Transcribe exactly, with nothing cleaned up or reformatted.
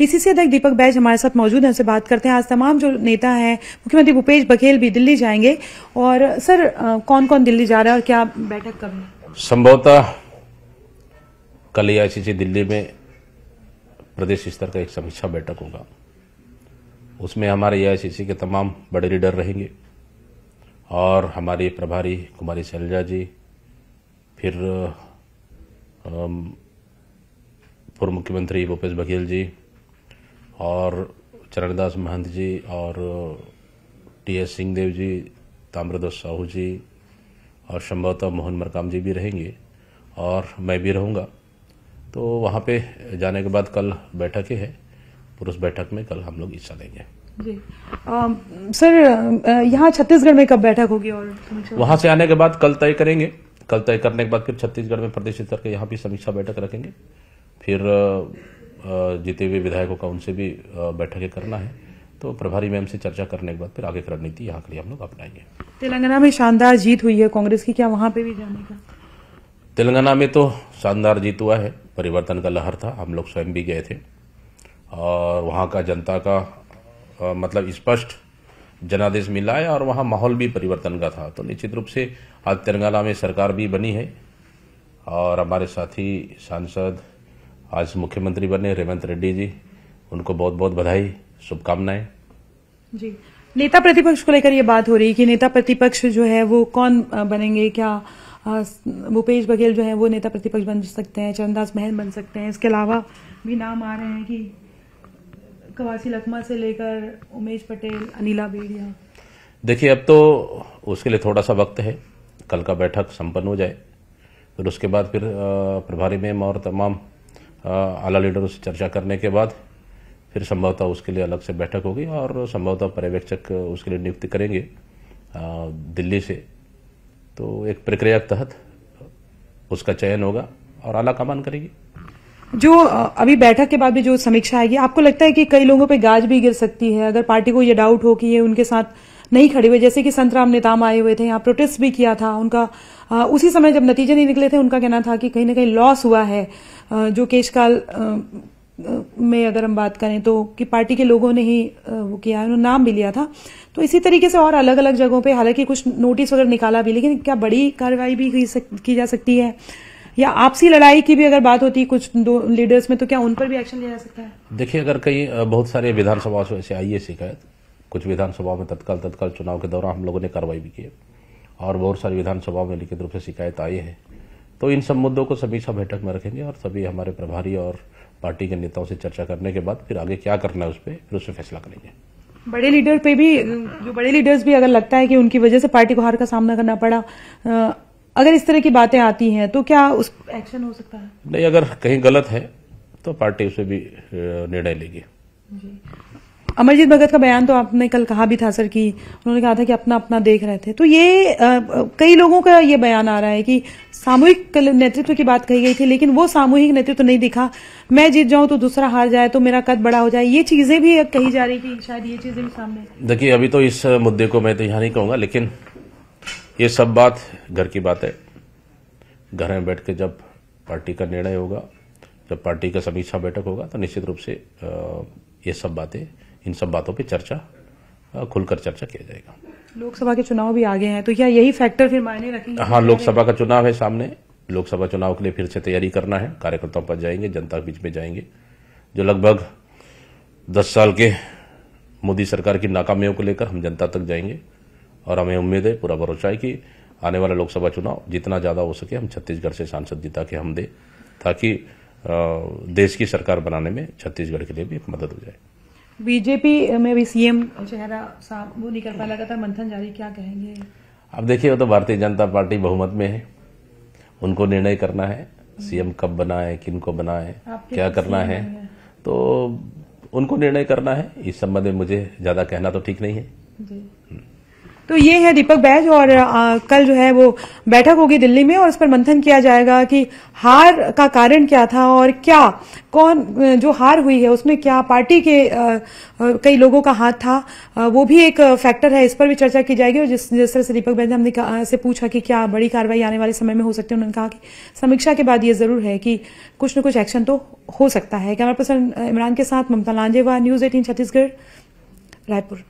PCC अध्यक्ष दीपक बैज हमारे साथ मौजूद हैं, उनसे बात करते हैं। आज तमाम जो नेता हैं, मुख्यमंत्री भूपेश बघेल भी दिल्ली जाएंगे, और सर कौन कौन दिल्ली जा रहा है और क्या बैठक कब? संभवतः कल आईसीसी दिल्ली में प्रदेश स्तर का एक समीक्षा बैठक होगा, उसमें हमारे आईसीसी के तमाम बड़े लीडर रहेंगे और हमारे प्रभारी कुमारी शैलजा जी, फिर पूर्व मुख्यमंत्री भूपेश बघेल जी और चरणदास महंत जी और टी एस सिंहदेव जी, ताम्रद्वय साहू जी और संभवतः मोहन मरकाम जी भी रहेंगे और मैं भी रहूँगा। तो वहाँ पे जाने के बाद कल बैठकें हैं, उस बैठक में कल हम लोग हिस्सा लेंगे जी। आ, सर यहाँ छत्तीसगढ़ में कब बैठक होगी और वहाँ से आने के बाद कल तय करेंगे। कल तय करने के बाद फिर छत्तीसगढ़ में प्रदेश स्तर के यहाँ भी समीक्षा बैठक रखेंगे, फिर जीते हुए विधायकों का उनसे भी बैठकें करना है, तो प्रभारी मैम से चर्चा करने के बाद फिर आगे की रणनीति यहाँ के लिए हम लोग अपनाएंगे। तेलंगाना में शानदार जीत हुई है कांग्रेस की, क्या वहाँ पे भी जाने का? तेलंगाना में तो शानदार जीत हुआ है, परिवर्तन का लहर था, हम लोग स्वयं भी गए थे और वहाँ का जनता का आ, मतलब स्पष्ट जनादेश मिला है और वहाँ माहौल भी परिवर्तन का था। तो निश्चित रूप से आज तेलंगाना में सरकार भी बनी है और हमारे साथी सांसद आज मुख्यमंत्री बने रेवंत रेड्डी जी, उनको बहुत बहुत बधाई, शुभकामनाएं जी। नेता प्रतिपक्ष को लेकर ये बात हो रही कि नेता प्रतिपक्ष जो है वो कौन बनेंगे, क्या भूपेश बघेल जो है वो नेता प्रतिपक्ष बन सकते हैं, चरणदास महंत बन सकते हैं, इसके अलावा भी नाम आ रहे हैं कि कवासी लखमा से लेकर उमेश पटेल, अनिल बेडिया। देखिए अब तो उसके लिए थोड़ा सा वक्त है, कल का बैठक संपन्न हो जाए फिर उसके बाद फिर प्रभारी मैम और तमाम आला लीडरों से चर्चा करने के बाद फिर संभवतः उसके लिए अलग से बैठक होगी और संभवतः पर्यवेक्षक उसके लिए नियुक्ति करेंगे दिल्ली से। तो एक प्रक्रिया के तहत उसका चयन होगा और आला कमान करेगी। जो अभी बैठक के बाद भी जो समीक्षा आएगी, आपको लगता है कि कई लोगों पे गाज भी गिर सकती है अगर पार्टी को ये डाउट हो कि ये उनके साथ नहीं खड़े हुए? जैसे कि संतराम नेताम आए हुए थे, यहाँ प्रोटेस्ट भी किया था उनका, आ, उसी समय जब नतीजे नहीं निकले थे उनका कहना था कि कहीं ना कहीं लॉस हुआ है, आ, जो केशकाल में अगर हम बात करें तो कि पार्टी के लोगों ने ही आ, वो किया, उन्होंने नाम भी लिया था। तो इसी तरीके से और अलग अलग जगहों पर हालांकि कुछ नोटिस वगैरह निकाला भी, लेकिन क्या बड़ी कार्रवाई भी की जा सकती है, या आपसी लड़ाई की भी अगर बात होती है कुछ दो लीडर्स में, तो क्या उन पर भी एक्शन लिया जा सकता है? देखिए अगर कई बहुत सारे विधानसभा से ऐसे आई है शिकायत, कुछ विधानसभा में तत्काल तत्काल चुनाव के दौरान हम लोगों ने कार्रवाई भी की है और बहुत सारी विधानसभा में लिखित रूप से शिकायत आई है। तो इन सब मुद्दों को समीक्षा बैठक में रखेंगे और सभी हमारे प्रभारी और पार्टी के नेताओं से चर्चा करने के बाद फिर आगे क्या करना है उस पर फिर उसमें फैसला करेंगे। बड़े लीडर पे भी, जो बड़े लीडर्स भी अगर लगता है कि उनकी वजह से पार्टी को हार का सामना करना पड़ा, अगर इस तरह की बातें आती हैं तो क्या उस एक्शन हो सकता है? नहीं, अगर कहीं गलत है तो पार्टी उसे भी निर्णय लेगी। अमरजीत भगत का बयान तो आपने कल कहा भी था सर कि उन्होंने कहा था कि अपना अपना देख रहे थे, तो ये आ, कई लोगों का ये बयान आ रहा है कि सामूहिक नेतृत्व की बात कही गई थी लेकिन वो सामूहिक नेतृत्व नहीं दिखा, मैं जीत जाऊं तो दूसरा हार जाए तो मेरा कद बड़ा हो जाए, ये चीजें भी कही जा रही कि शायद ये चीजें भी सामने। देखिए अभी तो इस मुद्दे को मैं तो यहाँ नहीं कहूंगा, लेकिन ये सब बात घर की बात है, घर में बैठ के जब पार्टी का निर्णय होगा, जब पार्टी का समीक्षा बैठक होगा तो निश्चित रूप से ये सब बातें, इन सब बातों पे चर्चा, खुलकर चर्चा किया जाएगा। लोकसभा के चुनाव भी आगे हैं तो क्या यही फैक्टर फिर मायने रखेंगे? हाँ, लोकसभा का चुनाव है सामने, लोकसभा चुनाव के लिए फिर से तैयारी करना है, कार्यकर्ताओं पर जाएंगे, जनता के बीच में जाएंगे। जो लगभग दस साल के मोदी सरकार की नाकामियों को लेकर हम जनता तक जाएंगे और हमें उम्मीद है, पूरा भरोसा है कि आने वाला लोकसभा चुनाव जितना ज़्यादा हो सके हम छत्तीसगढ़ से सांसद जिता के हम दें, ताकि देश की सरकार बनाने में छत्तीसगढ़ के लिए भी मदद हो जाए। बीजेपी में भी सीएम चेहरा साहब वो निकल पा, लगातार मंथन जारी, क्या कहेंगे आप? देखिए वो तो भारतीय जनता पार्टी बहुमत में है, उनको निर्णय करना है सीएम कब बनाए, किन को बनाए, क्या करना है, तो उनको निर्णय करना है। इस संबंध में मुझे ज़्यादा कहना तो ठीक नहीं है। तो ये है दीपक बैज। और आ, कल जो है वो बैठक होगी दिल्ली में और इस पर मंथन किया जाएगा कि हार का कारण क्या था और क्या कौन जो हार हुई है उसमें क्या पार्टी के आ, कई लोगों का हाथ था, आ, वो भी एक फैक्टर है, इस पर भी चर्चा की जाएगी। और जिस जिस तरह से दीपक बैज ने हमने से पूछा कि क्या बड़ी कार्रवाई आने वाले समय में हो सकती है, उन्होंने कहा कि समीक्षा के बाद ये जरूर है कि कुछ न कुछ एक्शन तो हो सकता है। कैमरा पर्सन इमरान के साथ ममता लांजेवा, न्यूज एटीन छत्तीसगढ़, रायपुर।